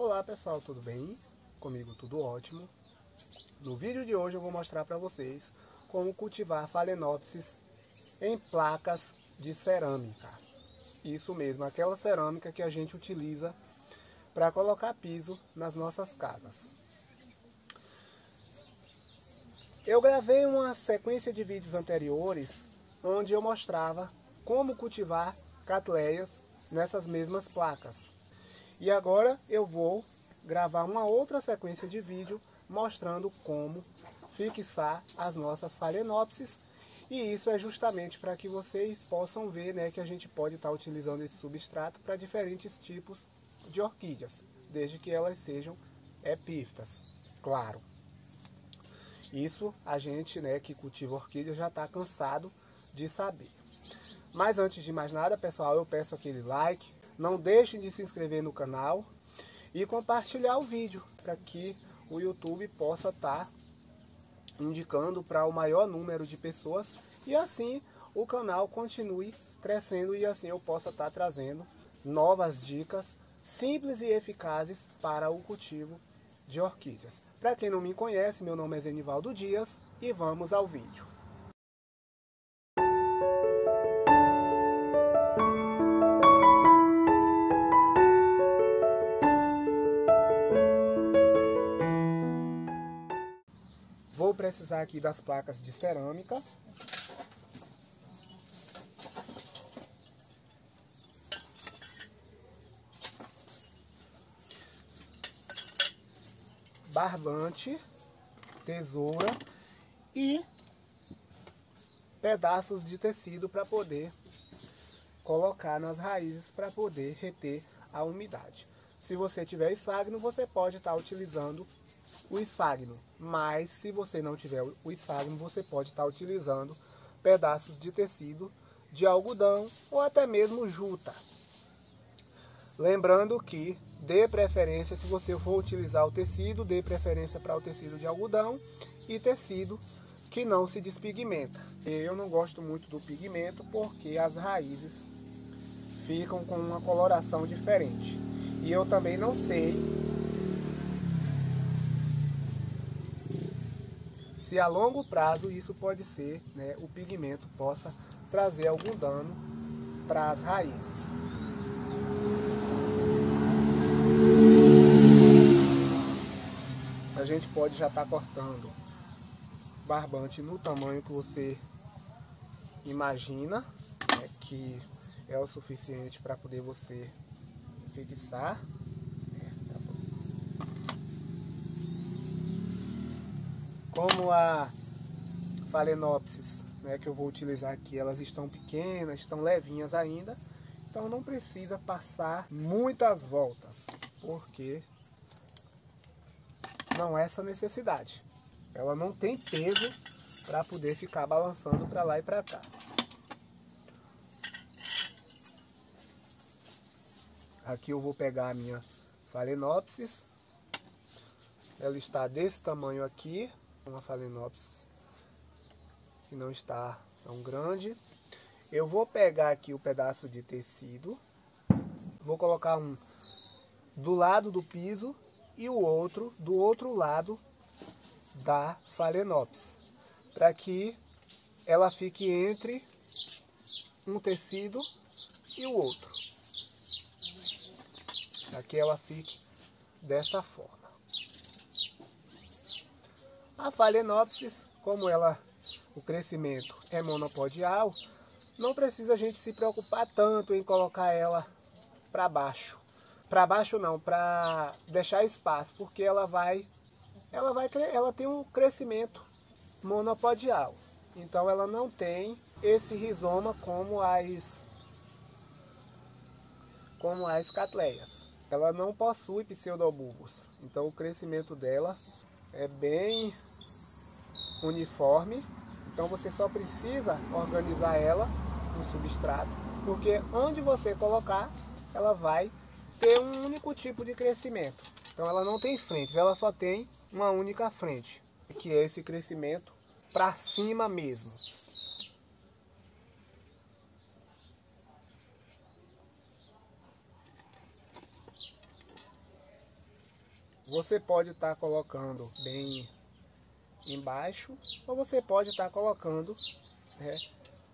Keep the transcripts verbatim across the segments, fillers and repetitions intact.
Olá pessoal, tudo bem? Comigo tudo ótimo. No vídeo de hoje eu vou mostrar para vocês como cultivar Phalaenopsis em placas de cerâmica. Isso mesmo, aquela cerâmica que a gente utiliza para colocar piso nas nossas casas. Eu gravei uma sequência de vídeos anteriores onde eu mostrava como cultivar cattleyas nessas mesmas placas. E agora eu vou gravar uma outra sequência de vídeo mostrando como fixar as nossas Phalaenopsis. E isso é justamente para que vocês possam ver, né, que a gente pode estar tá utilizando esse substrato para diferentes tipos de orquídeas, desde que elas sejam epífitas, claro. Isso a gente, né, que cultiva orquídea já está cansado de saber. Mas antes de mais nada, pessoal, eu peço aquele like. Não deixem de se inscrever no canal e compartilhar o vídeo para que o YouTube possa estar tá indicando para o maior número de pessoas e assim o canal continue crescendo e assim eu possa estar tá trazendo novas dicas simples e eficazes para o cultivo de orquídeas. Para quem não me conhece, meu nome é Zenivaldo Dias e vamos ao vídeo. Vou precisar aqui das placas de cerâmica. Barbante, tesoura e pedaços de tecido para poder colocar nas raízes para poder reter a umidade. Se você tiver esfagno, você pode estar utilizando o esfagno, mas se você não tiver o esfagno, você pode estar utilizando pedaços de tecido de algodão ou até mesmo juta. Lembrando que dê preferência, se você for utilizar o tecido, dê preferência para o tecido de algodão e tecido que não se despigmenta. Eu não gosto muito do pigmento porque as raízes ficam com uma coloração diferente. E eu também não sei se a longo prazo isso pode ser, né, o pigmento possa trazer algum dano para as raízes. A gente pode já estar tá cortando barbante no tamanho que você imagina, né, que é o suficiente para poder você fixar. Como a Phalaenopsis, né, que eu vou utilizar aqui, elas estão pequenas, estão levinhas ainda, então não precisa passar muitas voltas, porque não é essa necessidade. Ela não tem peso para poder ficar balançando para lá e para cá. Aqui eu vou pegar a minha Phalaenopsis, ela está desse tamanho aqui. Uma Phalaenopsis que não está tão grande. Eu vou pegar aqui o pedaço de tecido, vou colocar um do lado do piso e o outro do outro lado da Phalaenopsis, para que ela fique entre um tecido e o outro, para que ela fique dessa forma. A Phalaenopsis, como ela, o crescimento é monopodial, não precisa a gente se preocupar tanto em colocar ela para baixo. Para baixo não, para deixar espaço, porque ela vai, ela vai, ela tem um crescimento monopodial. Então ela não tem esse rizoma como as, como as cattleyas. Ela não possui pseudobulbos, então o crescimento dela é bem uniforme, então você só precisa organizar ela no substrato, porque onde você colocar, ela vai ter um único tipo de crescimento. Então ela não tem frentes, ela só tem uma única frente, que é esse crescimento para cima mesmo. Você pode estar colocando bem embaixo ou você pode estar colocando, né,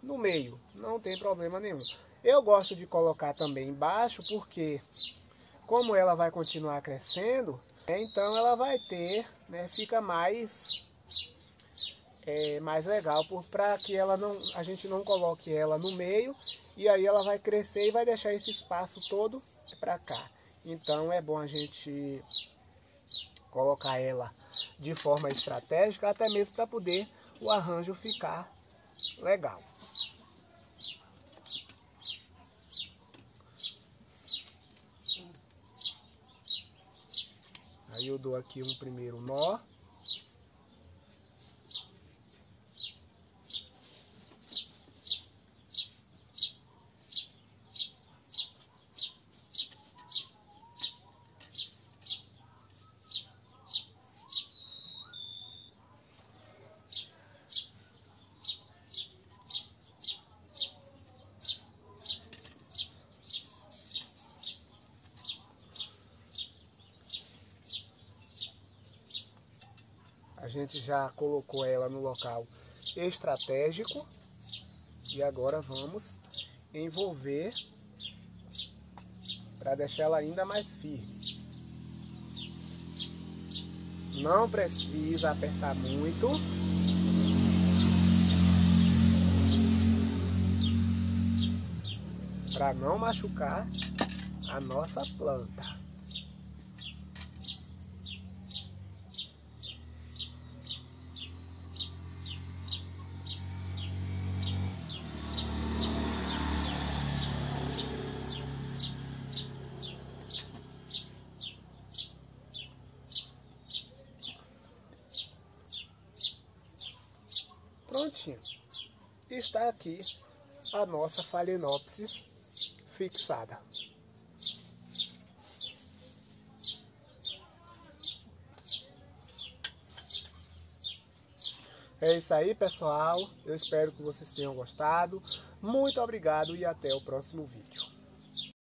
no meio. Não tem problema nenhum. Eu gosto de colocar também embaixo porque, como ela vai continuar crescendo, né, então ela vai ter, né, fica mais... É mais legal para que ela não, a gente não coloque ela no meio e aí ela vai crescer e vai deixar esse espaço todo para cá. Então é bom a gente colocar ela de forma estratégica, até mesmo para poder o arranjo ficar legal. Aí eu dou aqui um primeiro nó. A gente já colocou ela no local estratégico e agora vamos envolver para deixar ela ainda mais firme. Não precisa apertar muito. Para não machucar a nossa planta. Prontinho, está aqui a nossa Phalaenopsis fixada. É isso aí, pessoal. Eu espero que vocês tenham gostado. Muito obrigado e até o próximo vídeo.